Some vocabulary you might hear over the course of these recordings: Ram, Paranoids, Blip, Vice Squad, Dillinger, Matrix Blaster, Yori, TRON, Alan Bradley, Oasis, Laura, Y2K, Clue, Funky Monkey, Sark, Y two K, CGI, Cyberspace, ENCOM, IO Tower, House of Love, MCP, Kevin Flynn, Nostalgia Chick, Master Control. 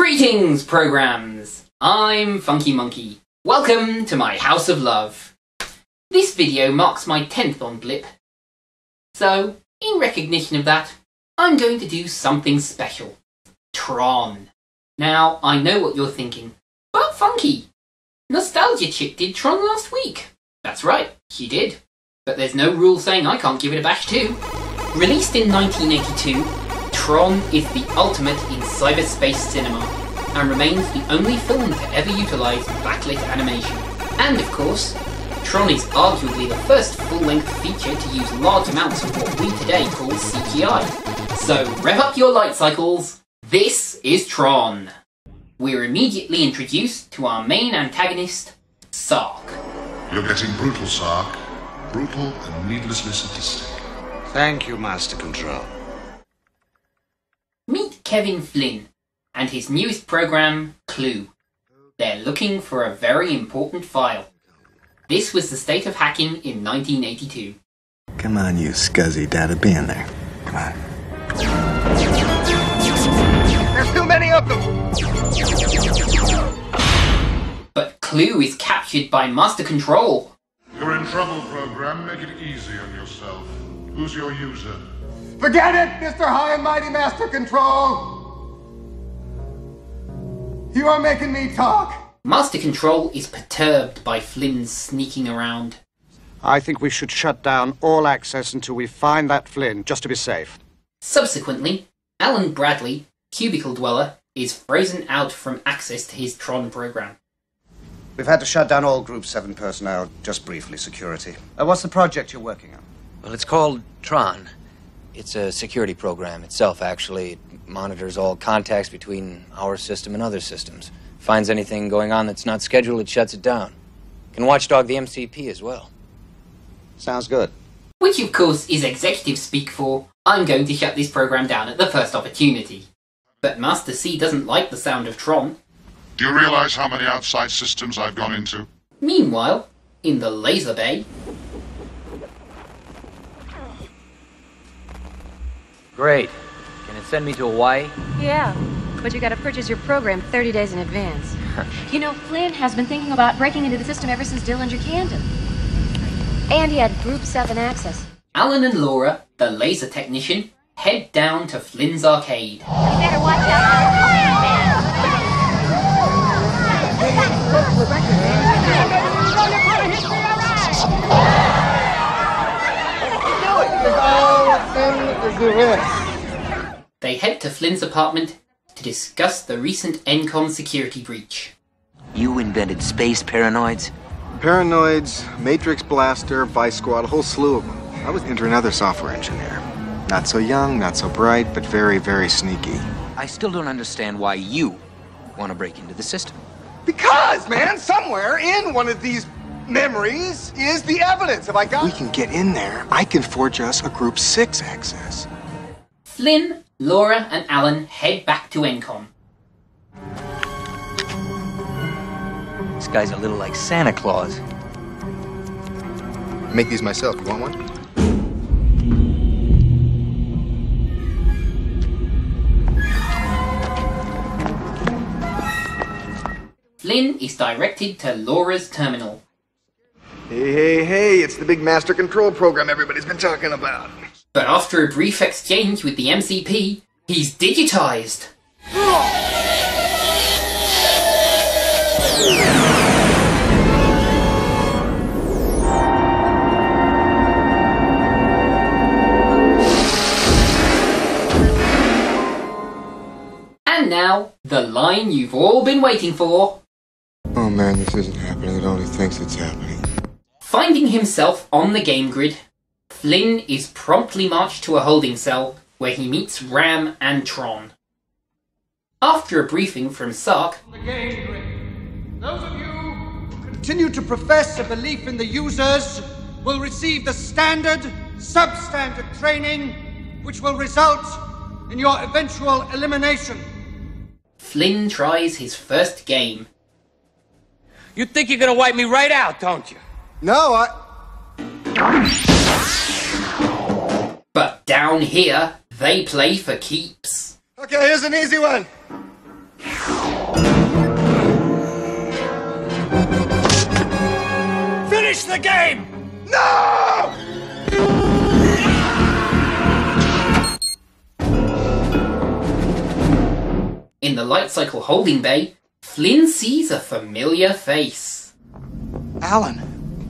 Greetings, programs! I'm Funky Monkey. Welcome to my house of love. This video marks my 10th on Blip. So, in recognition of that, I'm going to do something special. TRON. Now, I know what you're thinking, but Funky! Nostalgia Chick did TRON last week. That's right, she did. But there's no rule saying I can't give it a bash too. Released in 1982, TRON is the ultimate in cyberspace cinema, and remains the only film to ever utilise backlit animation. And of course, TRON is arguably the first full-length feature to use large amounts of what we today call CGI. So rev up your light cycles, this is TRON! We're immediately introduced to our main antagonist, Sark. You're getting brutal, Sark. Brutal and needlessly sadistic. Thank you, Master Control. Meet Kevin Flynn and his newest program, Clue. They're looking for a very important file. This was the state of hacking in 1982. Come on, you scuzzy data, be in there. Come on. There's too many of them! But Clue is captured by Master Control. You're in trouble, program. Make it easy on yourself. Who's your user? Forget it, Mr. High and Mighty Master Control! You are making me talk! Master Control is perturbed by Flynn's sneaking around. I think we should shut down all access until we find that Flynn, just to be safe. Subsequently, Alan Bradley, Cubicle Dweller, is frozen out from access to his TRON program. We've had to shut down all Group 7 personnel, just briefly, security. What's the project you're working on? Well, it's called TRON. It's a security program itself, actually. It monitors all contacts between our system and other systems. Finds anything going on that's not scheduled, it shuts it down. Can watchdog the MCP as well. Sounds good. Which, of course, is executive speak for, I'm going to shut this program down at the first opportunity. But Master C doesn't like the sound of TRON. Do you realize how many outside systems I've gone into? Meanwhile, in the laser bay... Great. Can it send me to Hawaii? Yeah, but you gotta purchase your program 30 days in advance. You know, Flynn has been thinking about breaking into the system ever since Dillinger canned him. And he had Group 7 access. Alan and Laura, the laser technician, head down to Flynn's arcade. You better watch out. They head to Flynn's apartment to discuss the recent ENCOM security breach. You invented space paranoids? Paranoids, Matrix Blaster, Vice Squad, a whole slew of them. I was into another software engineer. Not so young, not so bright, but very, very sneaky. I still don't understand why you want to break into the system. Because, man, somewhere in one of these memories is the evidence. Have I got? We can get in there. I can forge us a Group 6 access. Flynn, Laura, and Alan head back to ENCOM. This guy's a little like Santa Claus. I make these myself. You want one? Flynn is directed to Laura's terminal. Hey, hey, hey, it's the big Master Control program everybody's been talking about. But after a brief exchange with the MCP, he's digitized. And now, the line you've all been waiting for. Oh man, this isn't happening. It only thinks it's happening. Finding himself on the game grid, Flynn is promptly marched to a holding cell where he meets Ram and TRON. After a briefing from Sark, the game grid. Those of you who continue to profess a belief in the users will receive the standard, substandard training which will result in your eventual elimination. Flynn tries his first game. You think you're gonna wipe me right out, don't you? No, But down here, they play for keeps. Okay, here's an easy one. Finish the game! No! In the light cycle holding bay, Flynn sees a familiar face. Alan.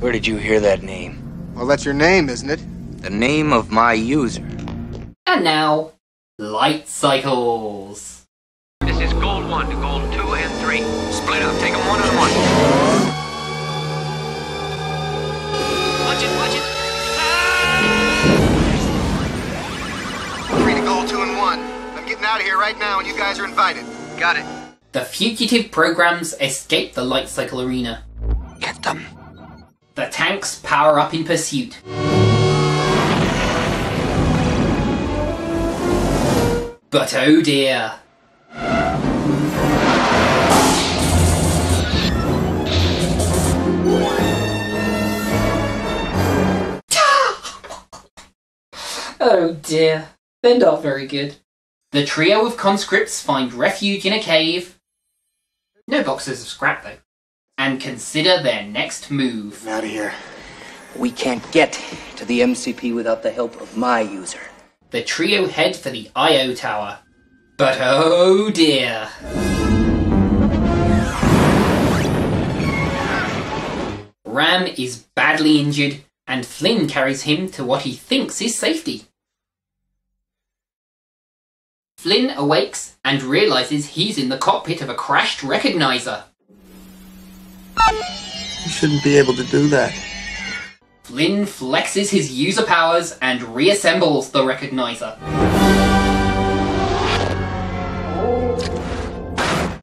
Where did you hear that name? Well, that's your name, isn't it? The name of my user. And now, light cycles. This is Gold 1 to Gold 2 and 3. Split up, take them one on one. Watch it. Ah! 3 to Gold 2 and 1. I'm getting out of here right now and you guys are invited. Got it. The fugitive programs escape the light cycle arena. Get them. The tanks power up in pursuit. But oh dear! Oh dear, they're not very good. The trio of conscripts find refuge in a cave. No boxes of scrap though. And consider their next move. Get out of here. We can't get to the MCP without the help of my user. The trio head for the IO Tower. But oh dear! Ram is badly injured, and Flynn carries him to what he thinks is safety. Flynn awakes and realizes he's in the cockpit of a crashed recognizer. You shouldn't be able to do that. Flynn flexes his user powers and reassembles the recognizer.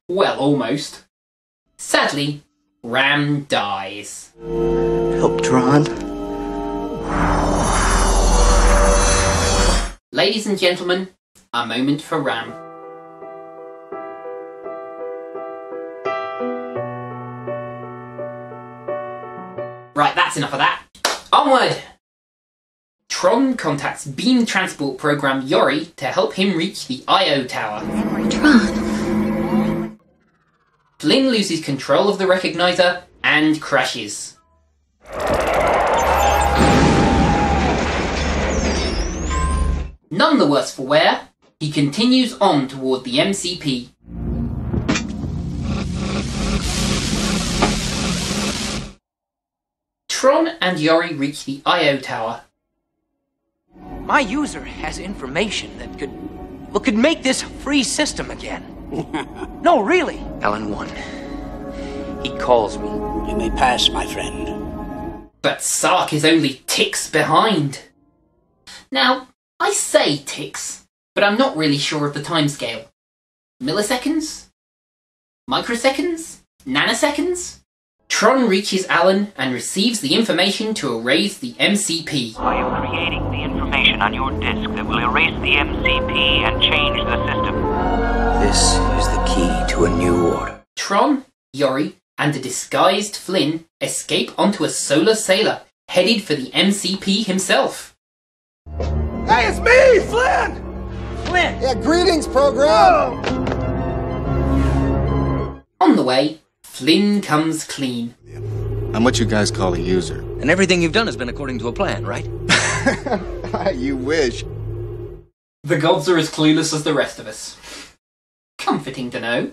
Well, almost. Sadly, Ram dies. Help, Tron. Ladies and gentlemen, a moment for Ram. Right, that's enough of that. Onward! Tron contacts beam transport program Yori to help him reach the IO Tower. Tron! Flynn loses control of the recognizer and crashes. None the worse for wear, he continues on toward the MCP. Tron and Yori reach the IO Tower. My user has information that could make this free system again. No, really. Alan 1. He calls me. You may pass, my friend. But Sark is only ticks behind. Now, I say ticks, but I'm not really sure of the timescale. Milliseconds? Microseconds? Nanoseconds? Tron reaches Alan and receives the information to erase the MCP. I am creating the information on your disk that will erase the MCP and change the system. This is the key to a new order. Tron, Yori, and the disguised Flynn escape onto a solar sailor headed for the MCP himself. Hey, it's me, Flynn! Flynn! Yeah, greetings, program! Whoa. On the way, Flynn comes clean. I'm what you guys call a user. And everything you've done has been according to a plan, right? You wish. The gods are as clueless as the rest of us. Comforting to know.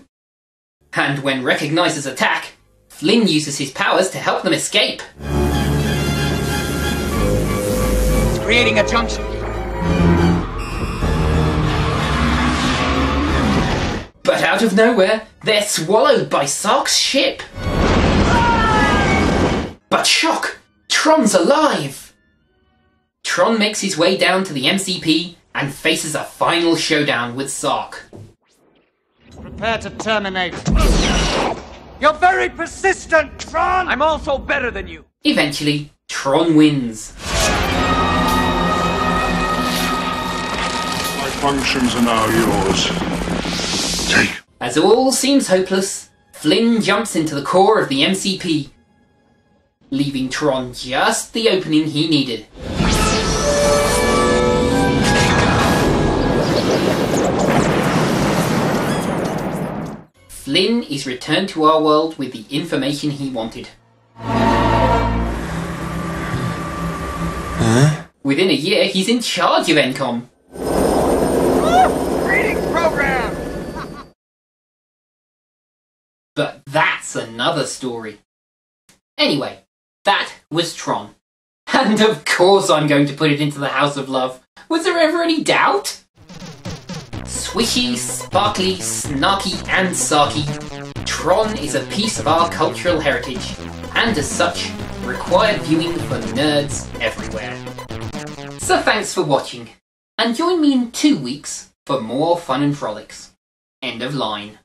And when recognizers attack, Flynn uses his powers to help them escape. It's creating a junction. But out of nowhere, they're swallowed by Sark's ship. But shock! Tron's alive! Tron makes his way down to the MCP and faces a final showdown with Sark. Prepare to terminate. You're very persistent, Tron! I'm also better than you! Eventually, Tron wins. My functions are now yours. As all seems hopeless, Flynn jumps into the core of the MCP, leaving Tron just the opening he needed. Flynn is returned to our world with the information he wanted. Huh? Within a year, he's in charge of ENCOM. Greetings, program! But that's another story. Anyway, that was TRON. And of course I'm going to put it into the House of Love. Was there ever any doubt? Swishy, sparkly, snarky and sarky, TRON is a piece of our cultural heritage, and as such, required viewing for nerds everywhere. So thanks for watching, and join me in 2 weeks for more fun and frolics. End of line.